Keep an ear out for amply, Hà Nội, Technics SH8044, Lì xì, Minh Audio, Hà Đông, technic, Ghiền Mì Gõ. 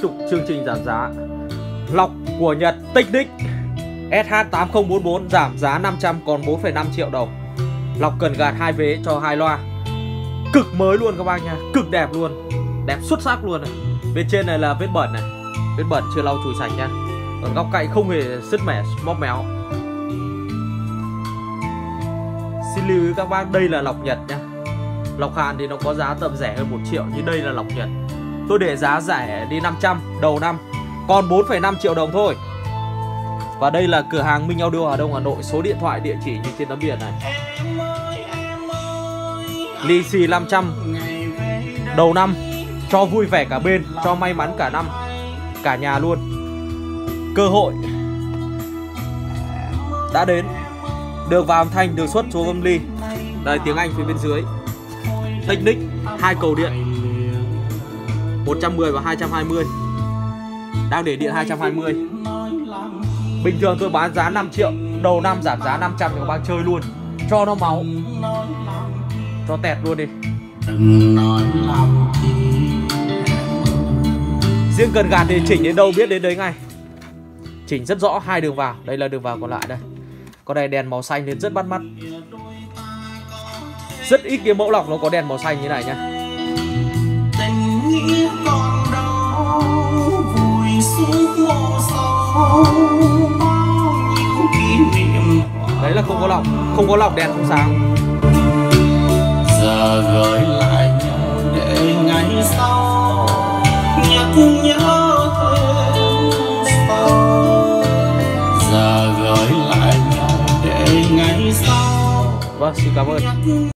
Tiếp tục chương trình giảm giá lọc của Nhật Technics SH8044 giảm giá 500 còn 4,5 triệu đồng. Lọc cần gạt 2 vế cho 2 loa. Cực mới luôn các bác nha, cực đẹp luôn. Đẹp xuất sắc luôn này. Bên trên này là vết bẩn này. Vết bẩn chưa lau chùi sạch nha. Ở góc cạnh không hề sứt mẻ, móp méo. Xin lưu ý các bác, đây là lọc Nhật nha. Lọc Hàn thì nó có giá tầm rẻ hơn 1 triệu, nhưng đây là lọc Nhật. Tôi để giá rẻ đi 500 đầu năm, còn 4,5 triệu đồng thôi. Và đây là cửa hàng Minh Audio Hà Đông, Hà Nội. Số điện thoại, địa chỉ như trên tấm biển này. Lì xì 500 đầu năm, cho vui vẻ cả bên, cho may mắn cả năm, cả nhà luôn. Cơ hội đã đến. Đường vào âm thanh, đường xuất xuống âm ly. Đây, tiếng Anh phía bên dưới. Technics, 2 cầu điện 110 và 220. Đang để điện 220. Bình thường tôi bán giá 5 triệu, đầu năm giảm giá 500 thì các bác chơi luôn, cho nó máu, cho tẹt luôn đi. Riêng cần gạt thì chỉnh đến đâu biết đến đấy ngay. Chỉnh rất rõ, 2 đường vào. Đây là đường vào còn lại đây. Con này đèn màu xanh nên rất bắt mắt. Rất ít cái mẫu lọc nó có đèn màu xanh như này nha. Đấy là không có lọc, không có lọc đèn không sáng. Giờ gửi lại nhau để ngày sau nhắc nhớ thêm sau. Giờ gửi lại nhau để ngày sau. Vâng, xin cảm ơn.